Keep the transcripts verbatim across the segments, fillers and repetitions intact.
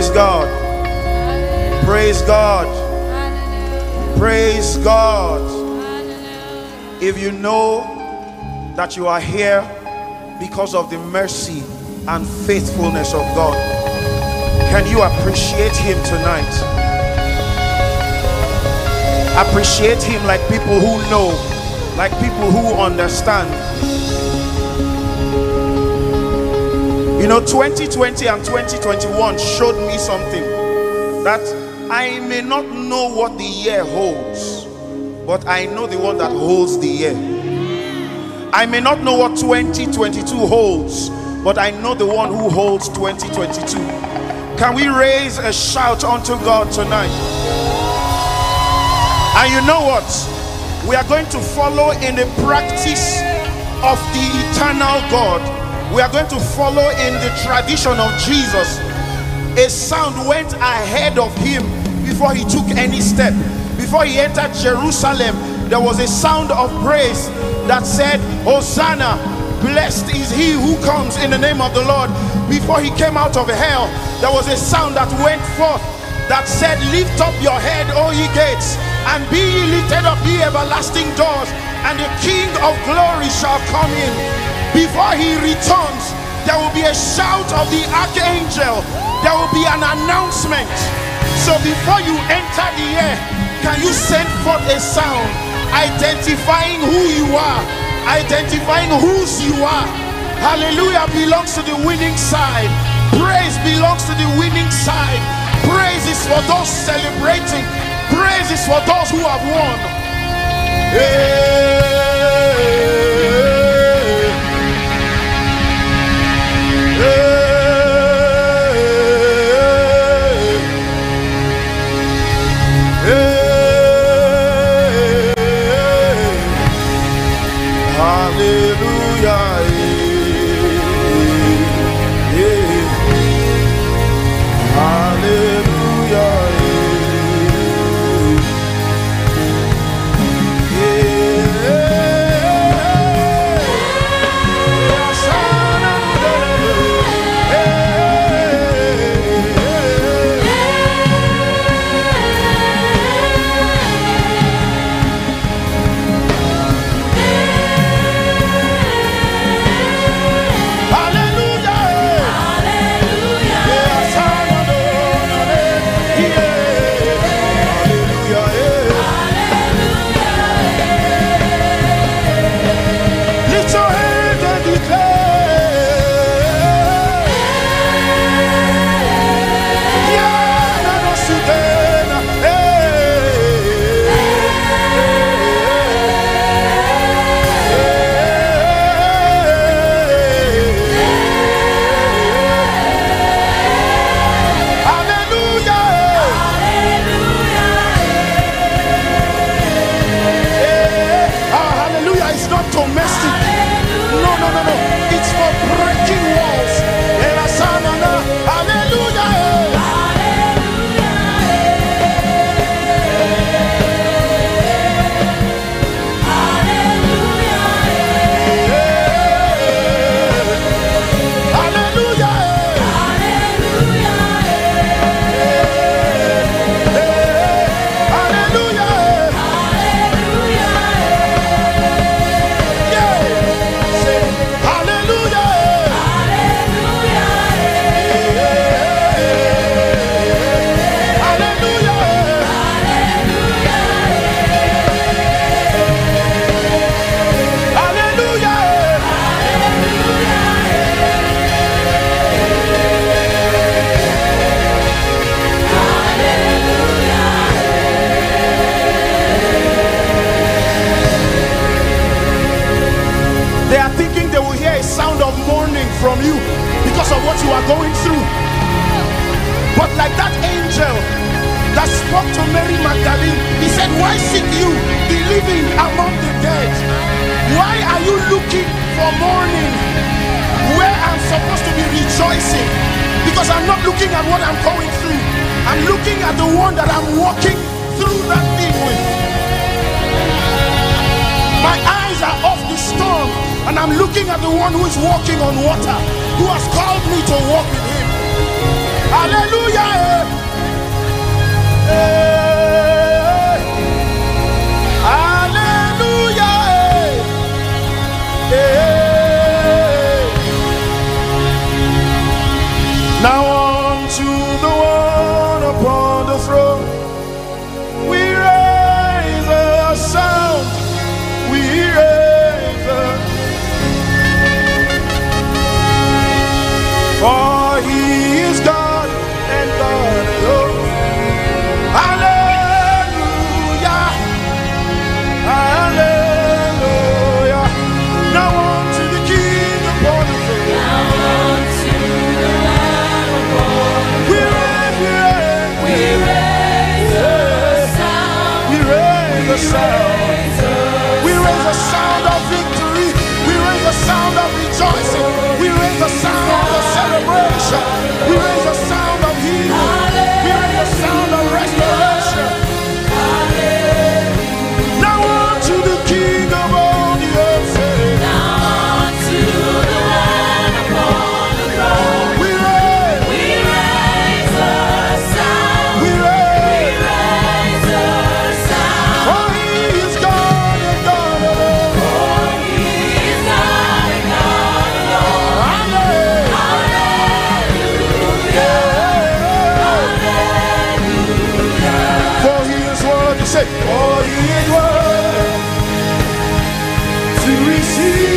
Praise God. Hallelujah. Praise God. Hallelujah. Praise God. Hallelujah. If you know that you are here because of the mercy and faithfulness of God, can you appreciate him tonight? Appreciate him like people who know, like people who understand. You know, twenty twenty and twenty twenty-one showed me something, that I may not know what the year holds, but I know the one that holds the year. I may not know what twenty twenty-two holds, but I know the one who holds twenty twenty-two. Can we raise a shout unto God tonight? And you know what? We are going to follow in the practice of the eternal God. We are going to follow in the tradition of Jesus. A sound went ahead of him before he took any step. Before he entered Jerusalem, there was a sound of praise that said, Hosanna, blessed is he who comes in the name of the Lord. Before he came out of hell, there was a sound that went forth that said, lift up your head, O ye gates, and be ye lifted up, ye everlasting doors, and the King of glory shall come in. Before he returns, there will be a shout of the archangel. There will be an announcement. So before you enter the air, can you send forth a sound identifying who you are, identifying whose you are? Hallelujah belongs to the winning side. Praise belongs to the winning side. Praise is for those celebrating. Praise is for those who have won. Hey. Walking on water, who has called me to walk with him. Hallelujah. We raise a sound of victory. We raise a sound of rejoicing. We raise a sound of celebration. We raise a sound of healing. We raise a sound of restoration. Now unto the King of all the earth. Now unto the Lamb upon the throne. We raise, we raise a sound. We raise, we raise a sound. For He is God and God alone. For He is God and God alone. Hallelujah. Hallelujah. For He is worthy. Say, for He is worthy to receive.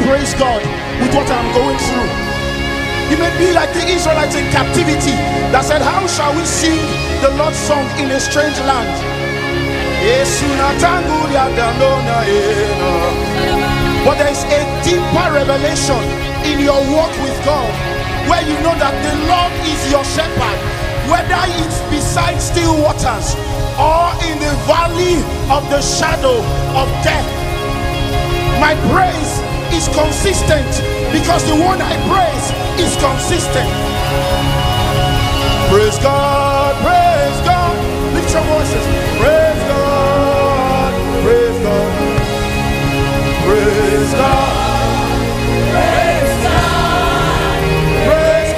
Praise God with what I'm going through. You may be like the Israelites in captivity that said, how shall we sing the Lord's song in a strange land? But there is a deeper revelation in your walk with God, where you know that the Lord is your shepherd, whether it's beside still waters or in the valley of the shadow of death. My praise is consistent because the one I praise is consistent. Praise God, praise God. Lift your voices. Praise God, praise God, praise God, praise God, praise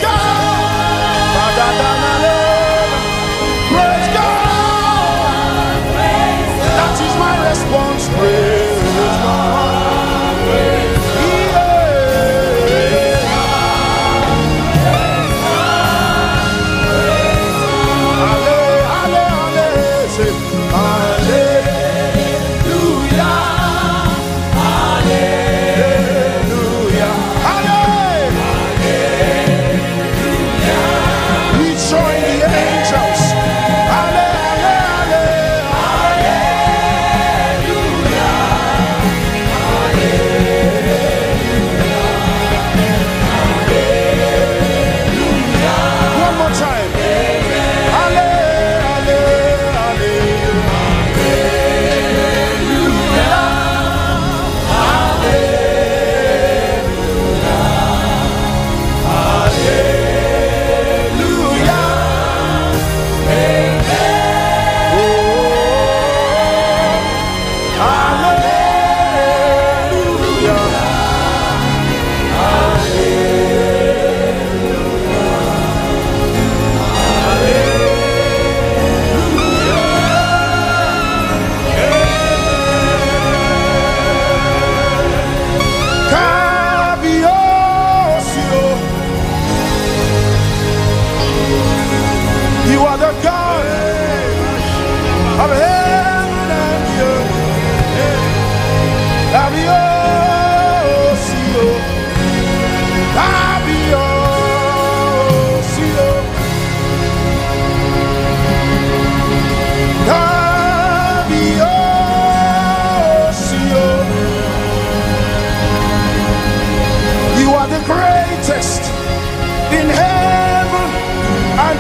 God, praise God. That is my response. Praise God. Time. Hallelujah, hallelujah, hallelujah.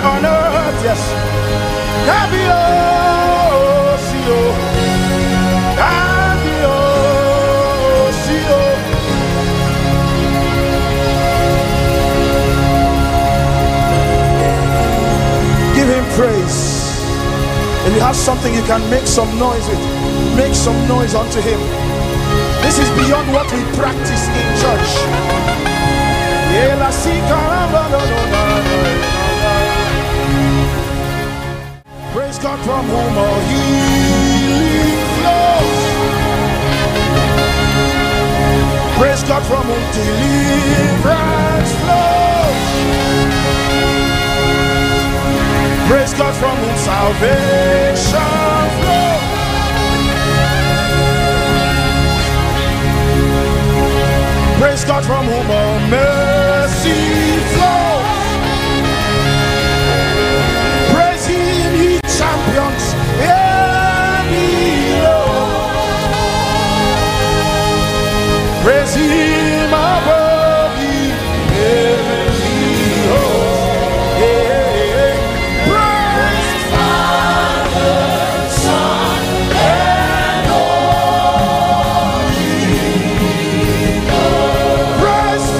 on earth, yes. Gaviosio, Gaviosio. Give him praise. If you have something you can make some noise with, make some noise unto him. This is beyond what we practice in church. Praise God from whom all healing flows. Praise God from whom deliverance flows. Praise God from whom salvation flows. Praise God from whom all mercy flows. Praise him, he champions any law. Praise him above the heavenly host. Yeah, yeah, yeah. Praise Father, Son, and Holy Ghost.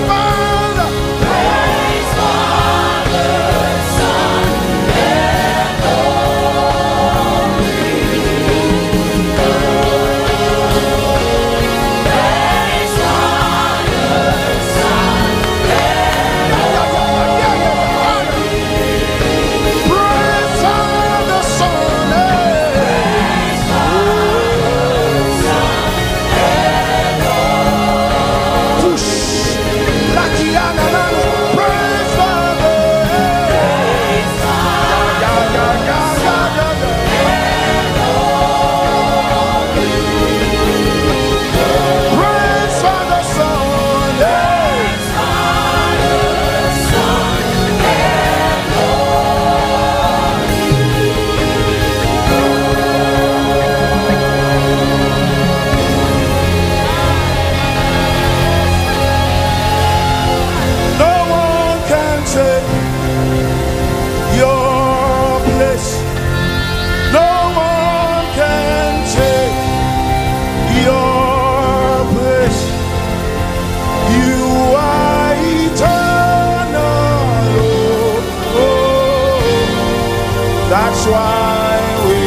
That's why we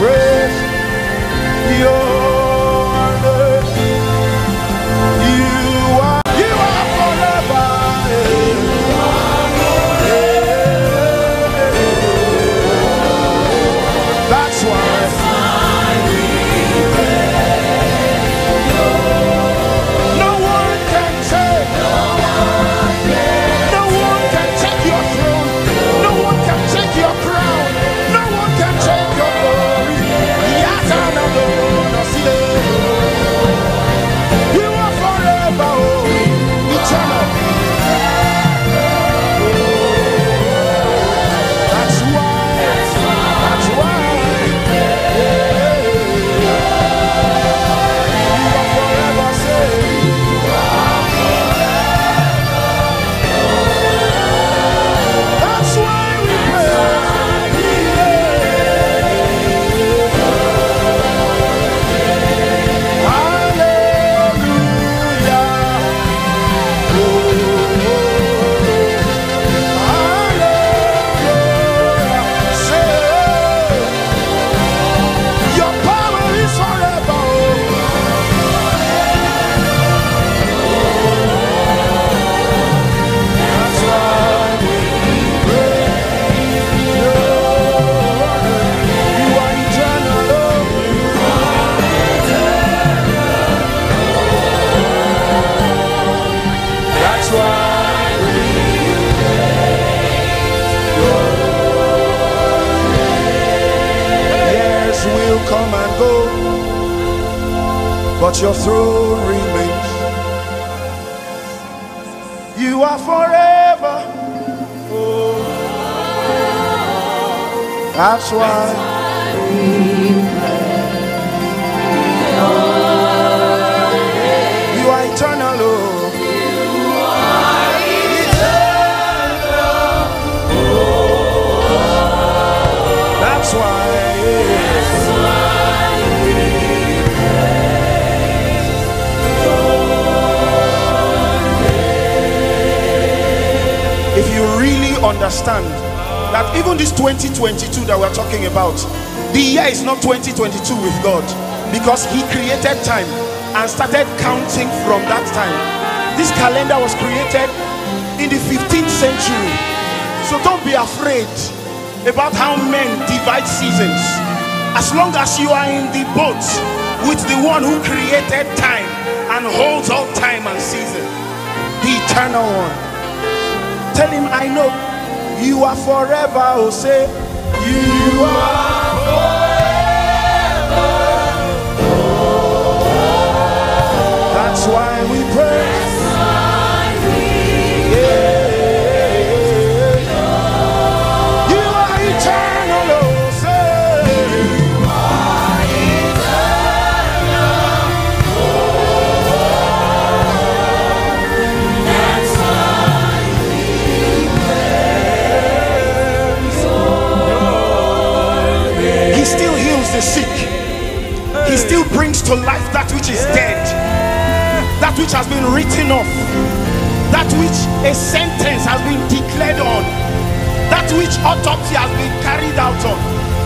praise your name. You are, you are forever. You are forever. That's why. That's why we praise your name. No one can take. No one can. No one can take your throne. No one can take your crown. Come and go, but your throne remains. You are forever. Oh, that's why we pray. You are eternal, Lord. You are eternal. Oh, That's why. That's why we praise your name. If you really understand that even this twenty twenty-two that we're talking about, the year is not twenty twenty-two with God, because he created time and started counting from that time. This calendar was created in the fifteenth century. So don't be afraid about how men divide seasons. As long as you are in the boat with the one who created time and holds all time and season, the eternal one, tell him, I know you are forever. Oh, say you are forever. That's why we pray. The sick, he still brings to life that which is dead, that which has been written off, that which a sentence has been declared on, that which autopsy has been carried out on.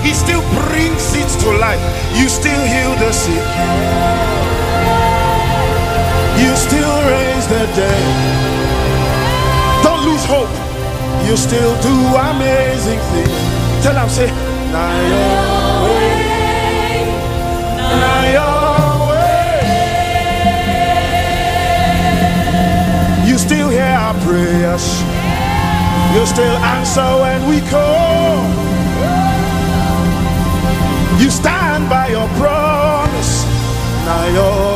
He still brings it to life. You still heal the sick, you still raise the dead. Don't lose hope. You still do amazing things. Tell him, say, Nayo. You still hear our prayers. You still answer when we call. You stand by your promise. Now you're